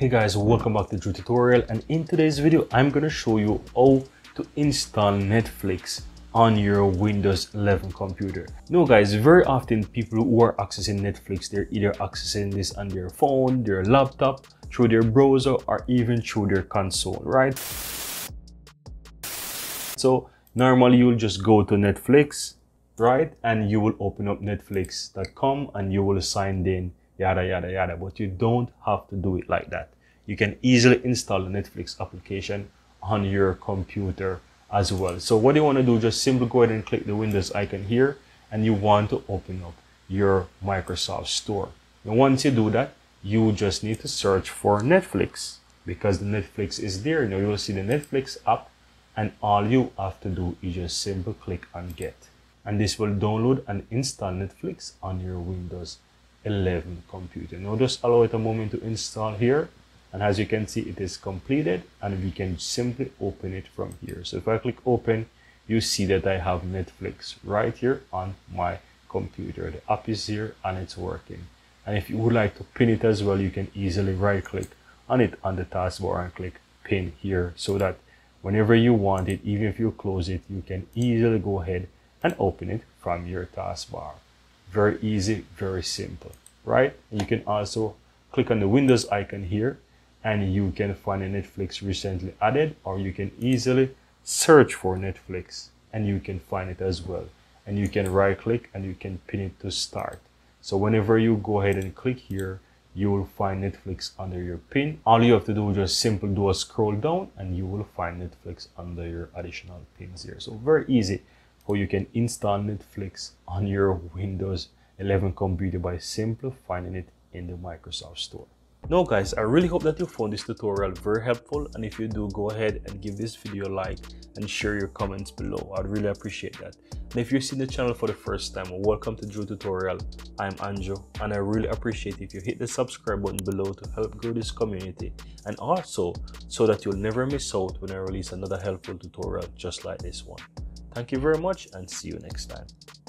Hey guys, welcome back to Drew Tutorial, and in today's video I'm gonna show you how to install Netflix on your Windows 11 computer. Now guys, very often people who are accessing Netflix, they're either accessing this on their phone, their laptop, through their browser, or even through their console, right? So normally you'll just go to Netflix, right, and you will open up netflix.com and you will sign in, yada yada yada, but you don't have to do it like that. You can easily install the Netflix application on your computer as well. So what you want to do, just simply go ahead and click the Windows icon here, and you want to open up your Microsoft Store. And once you do that, you just need to search for Netflix, because the Netflix is there. Now you will see the Netflix app, and all you have to do is just simply click on get, and this will download and install Netflix on your Windows 11 computer. Now just allow it a moment to install here, and as you can see it is completed, and we can simply open it from here. So if I click open, you see that I have Netflix right here on my computer. The app is here and it's working, and if you would like to pin it as well, you can easily right click on it on the taskbar and click pin here, so that whenever you want it, even if you close it, you can easily go ahead and open it from your taskbar. Very easy, very simple, right? And you can also click on the Windows icon here, and you can find a Netflix recently added, or you can easily search for Netflix and you can find it as well. And you can right click and you can pin it to start. So whenever you go ahead and click here, you will find Netflix under your pin. All you have to do is just simply do a scroll down, and you will find Netflix under your additional pins here. So very easy. Or you can install Netflix on your Windows 11 computer by simply finding it in the Microsoft Store. Now guys, I really hope that you found this tutorial very helpful, and if you do, go ahead and give this video a like and share your comments below. I'd really appreciate that. And if you've seen the channel for the first time, welcome to Drew Tutorial. I'm Andrew, and I really appreciate if you hit the subscribe button below to help grow this community, and also so that you'll never miss out when I release another helpful tutorial just like this one. Thank you very much, and see you next time.